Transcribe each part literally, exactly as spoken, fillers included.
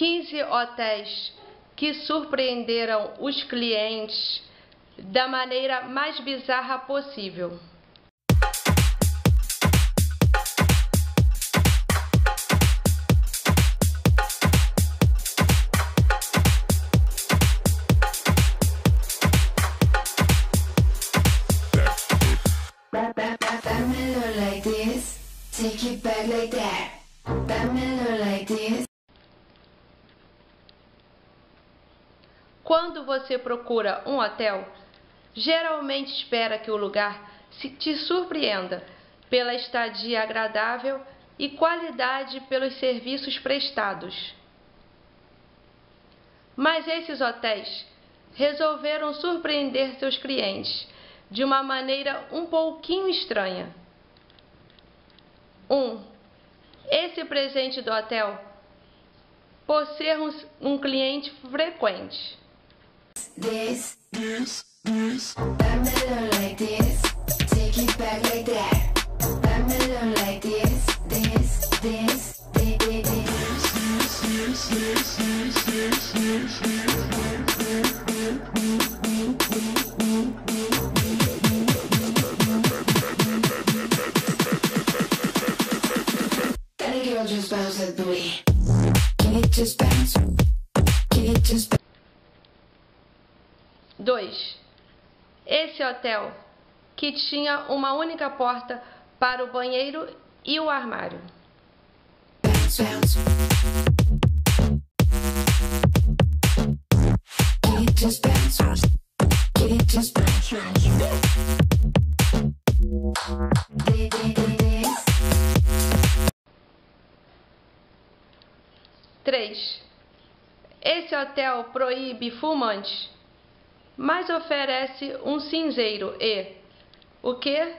quinze hotéis que surpreenderam os clientes da maneira mais bizarra possível. Quando você procura um hotel, geralmente espera que o lugar te surpreenda pela estadia agradável e qualidade pelos serviços prestados. Mas esses hotéis resolveram surpreender seus clientes de uma maneira um pouquinho estranha. um. Esse presente do hotel, por ser um, um cliente frequente. This, this, this. dois. Esse hotel que tinha uma única porta para o banheiro e o armário. três. Esse hotel proíbe fumantes, mas oferece um cinzeiro e o quê?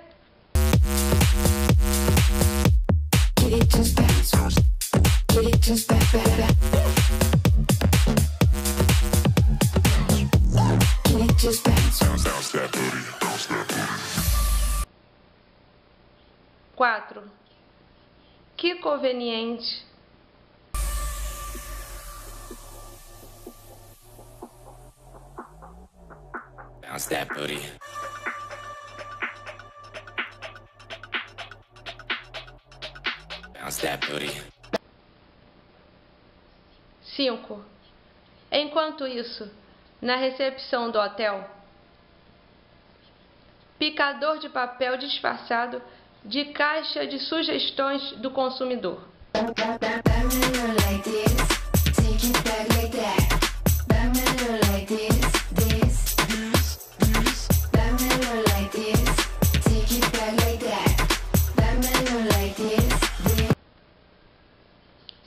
quatro. Que conveniente. Bounce that booty. Bounce that booty. cinco. Enquanto isso, na recepção do hotel, picador de papel disfarçado de caixa de sugestões do consumidor.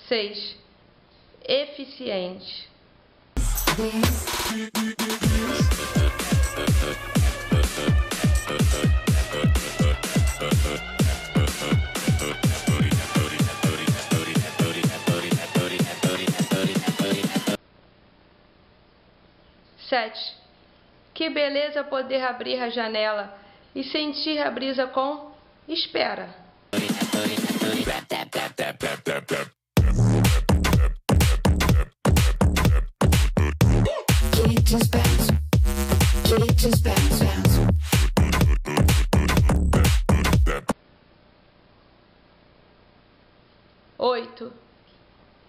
seis. Eficiente. sete. Que beleza poder abrir a janela e sentir a brisa com espera. oito.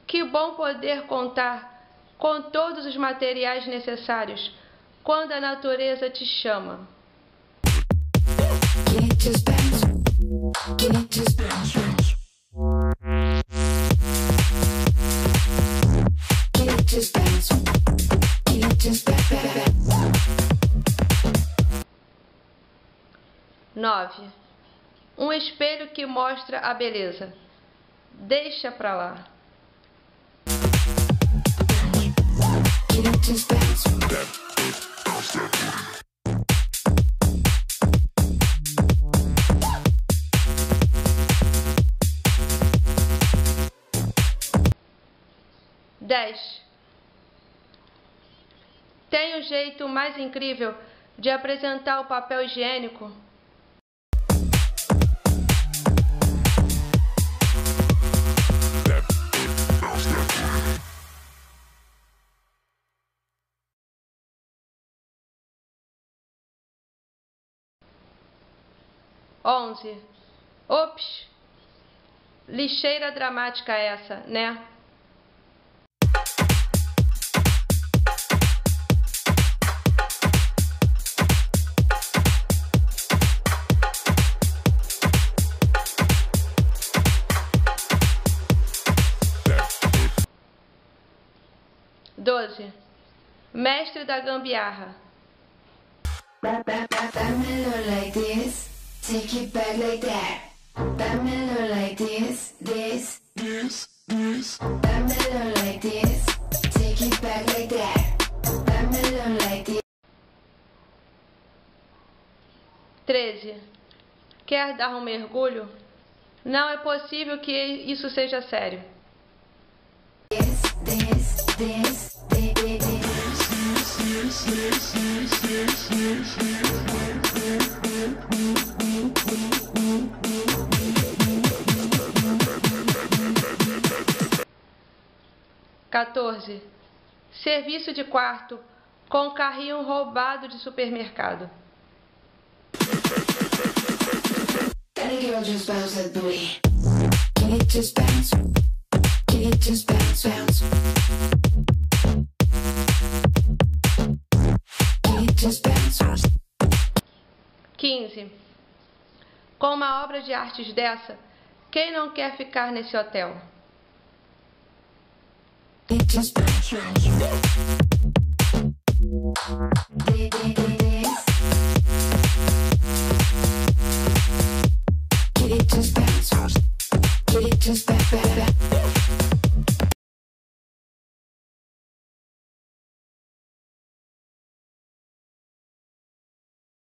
Que bom poder contar com todos os materiais necessários quando a natureza te chama. nove. Um espelho que mostra a beleza. Deixa pra lá. dez. Tem o jeito mais incrível de apresentar o papel higiênico. onze. Ops! Lixeira dramática essa, né? doze. Mestre da gambiarra. Dámelo like this, take it back like that. Dámelo like this, this, this, this. Dámelo like this, take it back like that. Dámelo like this. treze. Quer dar um mergulho? Não é possível que isso seja sério. This, this, this. quatorze. Serviço de quarto com carrinho roubado de supermercado. quinze. Com uma obra de artes dessa, quem não quer ficar nesse hotel?